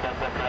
Heavy,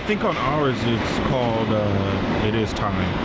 I think on ours it's called It Is Time.